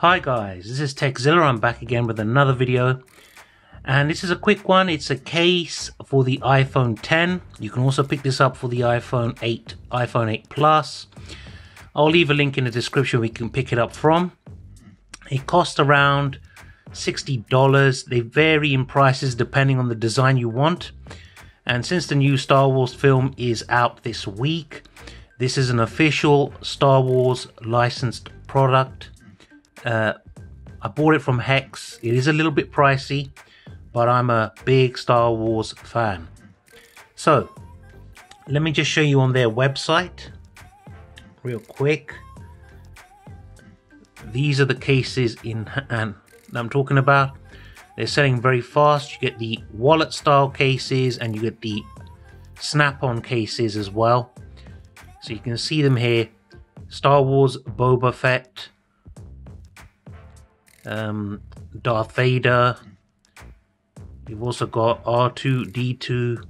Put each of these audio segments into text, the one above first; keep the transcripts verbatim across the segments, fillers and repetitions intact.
Hi guys, this is Techzilla. I'm back again with another video, and this is a quick one. It's a case for the iPhone ten. You can also pick this up for the iPhone eight, iPhone eight Plus. I'll leave a link in the description where you can pick it up from. It costs around sixty dollars. They vary in prices depending on the design you want. And since the new Star Wars film is out this week, this is an official Star Wars licensed product. Uh, I bought it from Hex. It is a little bit pricey, but I'm a big Star Wars fan. So let me just show you on their website real quick. These are the cases in hand that I'm talking about. They're selling very fast. You get the wallet style cases and you get the snap-on cases as well. So you can see them here. Star Wars Boba Fett, Um, Darth Vader. You've also got R two D two,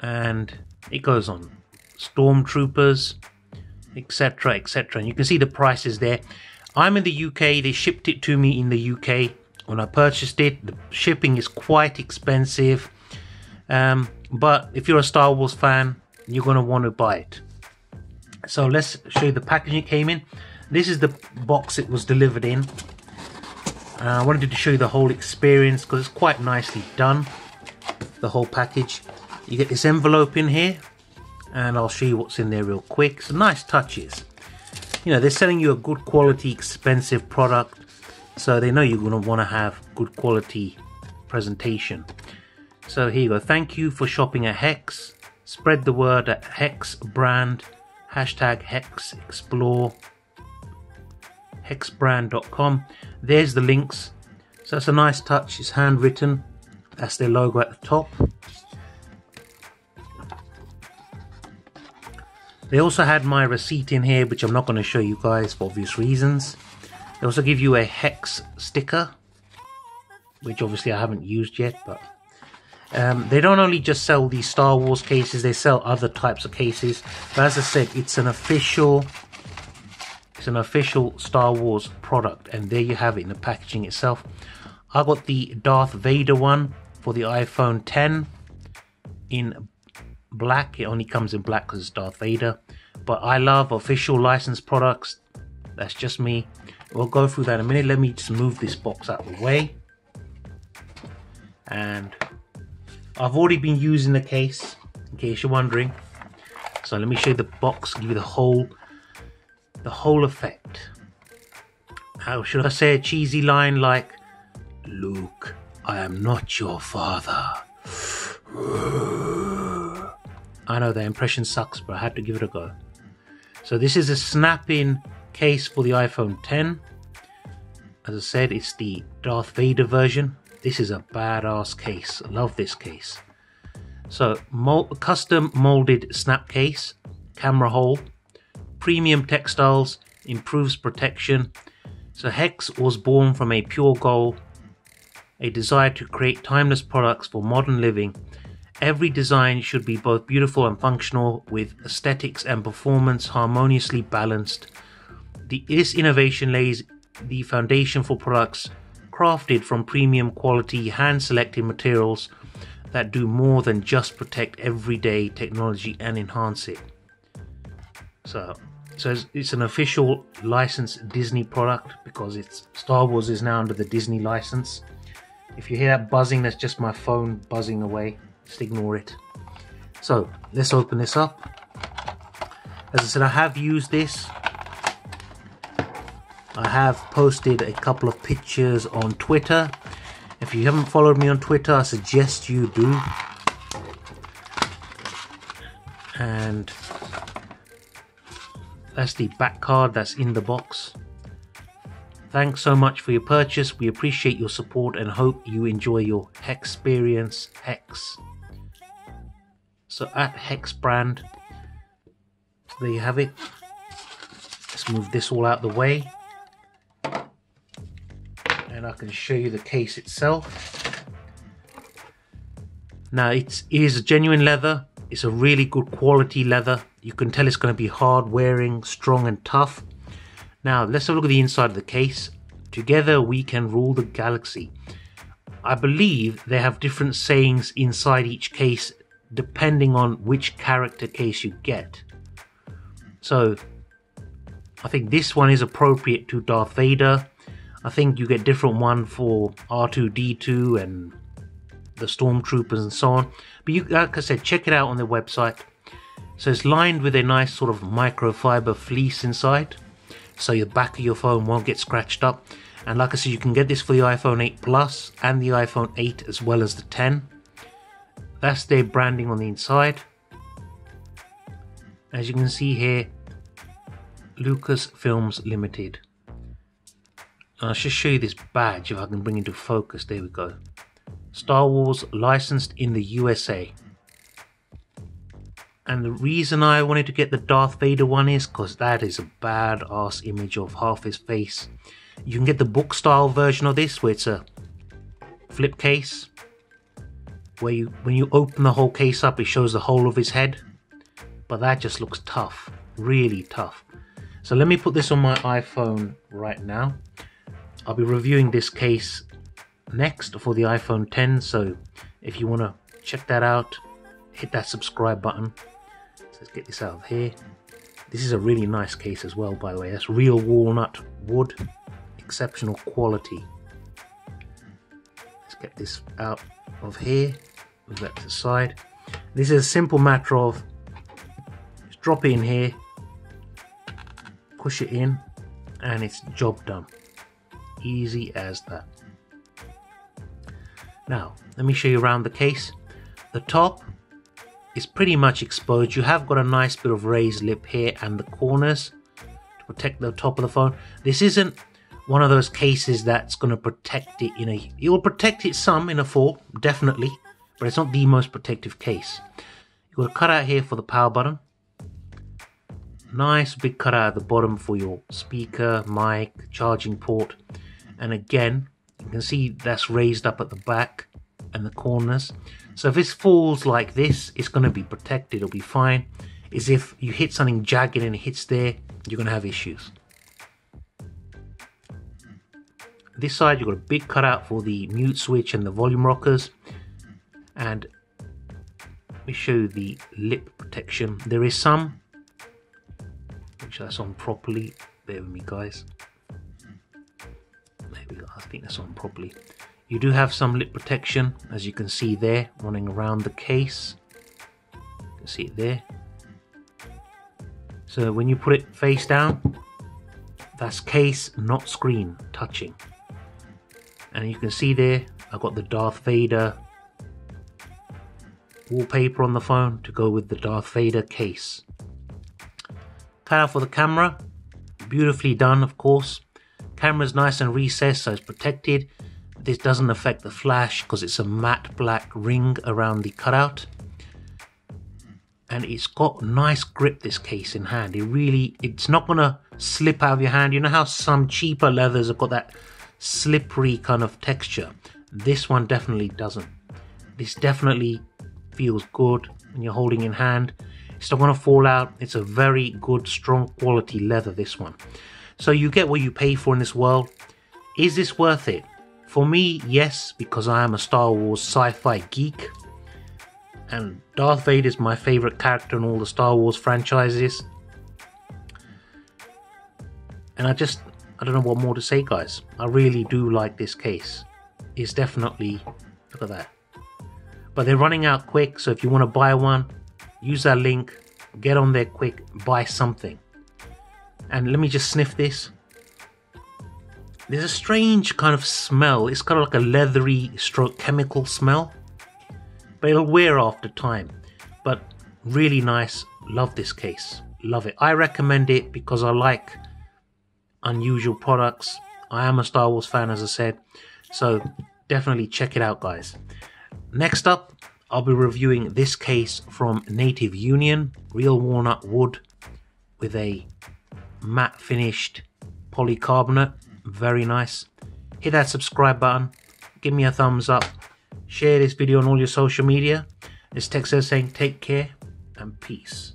and it goes on. Stormtroopers, etc, etc. And you can see the prices there. I'm in the U K. They shipped it to me in the U K when I purchased it. The shipping is quite expensive, um, but if you're a Star Wars fan, you're going to want to buy it. So let's show you the packaging it came in. This is the box it was delivered in. Uh, I wanted to show you the whole experience because it's quite nicely done, the whole package. You get this envelope in here, and I'll show you what's in there real quick. So nice touches. You know, they're selling you a good quality, expensive product, so they know you're going to want to have good quality presentation. So here you go. Thank you for shopping at Hex. Spread the word at Hex Brand. Hashtag Hex Explore. hex brand dot com. There's the links. So that's a nice touch. It's handwritten. That's their logo at the top. They also had my receipt in here, which I'm not going to show you guys for obvious reasons. They also give you a Hex sticker, which obviously I haven't used yet, but um, they don't only just sell these Star Wars cases, they sell other types of cases. But as I said, it's an official an official Star Wars product, and there you have it in the packaging itself. I got the Darth Vader one for the iPhone ten in black. It only comes in black because it's Darth Vader, but I love official licensed products. That's just me. We'll go through that in a minute. Let me just move this box out of the way. And I've already been using the case, in case you're wondering. So let me show you the box, give you the whole the whole effect. How should I say a cheesy line like, "Luke, I am not your father." I know the impression sucks, but I had to give it a go. So this is a snap-in case for the iPhone ten. As I said, it's the Darth Vader version. This is a badass case. I love this case. So mold, custom molded snap case, camera hole, premium textiles, improves protection. So Hex was born from a pure goal, a desire to create timeless products for modern living. Every design should be both beautiful and functional, with aesthetics and performance harmoniously balanced. The, this innovation lays the foundation for products crafted from premium quality, hand-selected materials that do more than just protect everyday technology and enhance it. So, so it's an official licensed Disney product, because it's Star Wars is now under the Disney license. If you hear that buzzing, that's just my phone buzzing away. Just ignore it. So let's open this up. As I said, I have used this. I have posted a couple of pictures on Twitter. If you haven't followed me on Twitter, I suggest you do. And that's the back card that's in the box. Thanks so much for your purchase. We appreciate your support and hope you enjoy your Hexperience. Hex. So at Hex Brand. So there you have it. Let's move this all out of the way, and I can show you the case itself. Now it's, it is a genuine leather. It's a really good quality leather. You can tell it's going to be hard wearing, strong and tough. Now let's have a look at the inside of the case. Together we can rule the galaxy. I believe they have different sayings inside each case depending on which character case you get. So I think this one is appropriate to Darth Vader. I think you get different one for R two D two and the stormtroopers and so on. But you, like I said, check it out on their website. So it's lined with a nice sort of microfiber fleece inside, so your back of your phone won't get scratched up. And like I said, you can get this for the iPhone eight Plus and the iPhone eight as well as the ten. That's their branding on the inside. As you can see here, Lucasfilm Limited. I'll just show you this badge if I can bring it into focus. There we go. Star Wars, licensed in the U S A. And the reason I wanted to get the Darth Vader one is because that is a badass image of half his face. You can get the book style version of this where it's a flip case, where you, when you open the whole case up, it shows the whole of his head. But that just looks tough, really tough. So let me put this on my iPhone right now. I'll be reviewing this case next for the iPhone ten, so if you want to check that out, hit that subscribe button. So let's get this out of here. This is a really nice case as well, by the way. That's real walnut wood, exceptional quality. Let's get this out of here, move that to the side. This is a simple matter of just drop it in here, push it in, and it's job done. Easy as that. Now let me show you around the case. The top is pretty much exposed. You have got a nice bit of raised lip here and the corners to protect the top of the phone. This isn't one of those cases that's going to protect it in a, it will protect it some in a fall, definitely, but it's not the most protective case. You've got a cutout here for the power button. Nice big cutout at the bottom for your speaker, mic, charging port. And again, you can see that's raised up at the back and the corners. So if this falls like this, it's going to be protected, it'll be fine. As if you hit something jagged and it hits there, you're going to have issues. This side, you've got a big cutout for the mute switch and the volume rockers. And let me show you the lip protection. There is some. Make sure that's on properly. Bear with me, guys. I think that's on properly. You do have some lip protection, as you can see there, running around the case. You can see it there. So when you put it face down, that's case, not screen, touching. And you can see there, I've got the Darth Vader wallpaper on the phone to go with the Darth Vader case. Cutout for the camera, beautifully done, of course. Camera's nice and recessed, so it's protected. This doesn't affect the flash because it's a matte black ring around the cutout. And it's got nice grip, this case, in hand. It really, it's not gonna slip out of your hand. You know how some cheaper leathers have got that slippery kind of texture? This one definitely doesn't. This definitely feels good when you're holding in hand. It's not gonna fall out. It's a very good, strong quality leather, this one. So you get what you pay for in this world. Is this worth it? For me, yes, because I am a Star Wars sci-fi geek. And Darth Vader is my favourite character in all the Star Wars franchises. And I just, I don't know what more to say, guys. I really do like this case. It's definitely, look at that. But they're running out quick, so if you want to buy one, use that link, get on there quick, buy something. And let me just sniff this. There's a strange kind of smell. It's kind of like a leathery stroke chemical smell. But it'll wear after time. But really nice. Love this case. Love it. I recommend it because I like unusual products. I am a Star Wars fan, as I said. So definitely check it out, guys. Next up, I'll be reviewing this case from Native Union. Real walnut wood with a matte finished polycarbonate. Very nice. Hit that subscribe button, give me a thumbs up, share this video on all your social media. This Techzilla saying take care and peace.